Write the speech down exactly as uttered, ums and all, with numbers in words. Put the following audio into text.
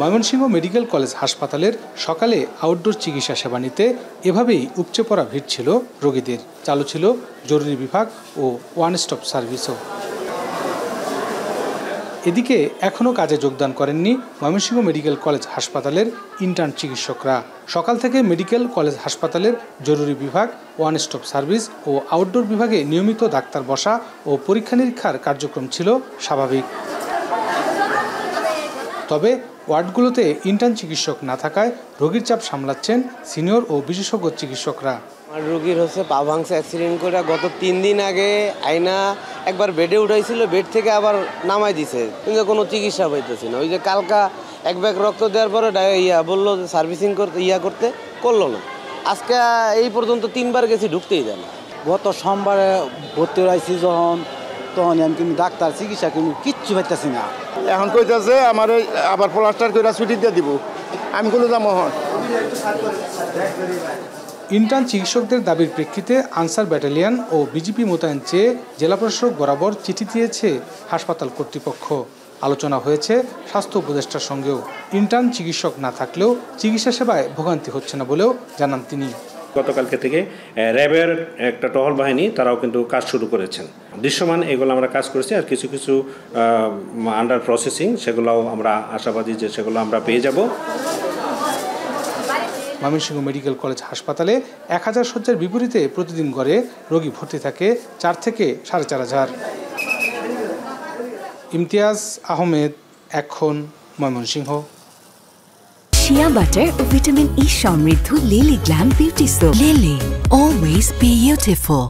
Mymensingh medical college হাসপাতালের সকালে outdoor চিকিৎসা সেবা নিতে এভাবেই উপচে পড়া ভিড় ছিল রোগীদের। চালু ছিল জরুরি বিভাগ ও ওয়ান স্টপ সার্ভিসও। এদিকে এখনও কাজে যোগদান করেননি ময়মনসিংহ মেডিকেল কলেজ হাসপাতালের ইন্টার্ন চিকিৎসকরা। সকাল থেকে মেডিকেল কলেজ হাসপাতালের জরুরি বিভাগ, ওয়ান স্টপ সার্ভিস ও আউটডোর বিভাগে নিয়মিত ডাক্তার বসা ও পরীক্ষা নিরীক্ষার কার্যক্রম ছিল স্বাভাবিক। তবে ওয়ার্ডগুলোতে ইন্টার্ন চিকিৎসক না থাকায় রোগীর চাপ সামলাচ্ছেন সিনিয়র ও বিশেষজ্ঞ চিকিৎসকরা। আমার রোগীর হচ্ছে পা ভাঙছে অ্যাক্সিডেন্ট করে, গত তিন দিন আগে আয়না একবার বেডে উঠাইছিল, বেড থেকে আবার নামাই দিছে, কিন্তু কোনো চিকিৎসা পাইতেছি না। ওই যে কালকা এক ব্যাগ রক্ত দেওয়ার পরে ইয়া বললো যে সার্ভিসিং করতে ইয়া করতে করলো না। আজকে এই পর্যন্ত তিনবার গেছি, ঢুকতেই দেয় না। গত সোমবারে ভর্তি হয়েছি যখন, তখন আমি কিন্তু ডাক্তার চিকিৎসা কিন্তু কিচ্ছু পাইতেছি না। এখন কইতেছে আমার আবার প্লাস্টার করে ছুটি দিয়ে দিব, আমি কোনো যাবো। ইন্টার্ন চিকিৎসকদের দাবির প্রেক্ষিতে আনসার ব্যাটালিয়ন ও বিজিপি মোতায়েন চেয়ে জেলা প্রশাসক বরাবর চিঠি দিয়েছে হাসপাতাল কর্তৃপক্ষ। আলোচনা হয়েছে স্বাস্থ্য উপদেষ্টার সঙ্গেও। ইন্টার্ন চিকিৎসক না থাকলেও চিকিৎসা সেবায় ভোগান্তি হচ্ছে না বলেও জানান তিনি। গতকালকে থেকে র্যাবের একটা টহল বাহিনী তারাও কিন্তু কাজ শুরু করেছেন। দৃশ্যমান এগুলো আমরা কাজ করেছি, আর কিছু কিছু আন্ডার প্রসেসিং, সেগুলোও আমরা আশাবাদী যে সেগুলো আমরা পেয়ে যাব। ময়মনসিংহ মেডিকেল কলেজ হাসপাতালে এক হাজার শয্যার বিপরীতে প্রতিদিন গড়ে রোগী ভর্তি থাকে চার থেকে সাড়ে চার হাজার। ইমতিয়াজ আহমেদ, এখন Mymensingh. Shea butter and vitamin E সমৃদ্ধ Lily Glam Beauty Soap. Lily, always beautiful.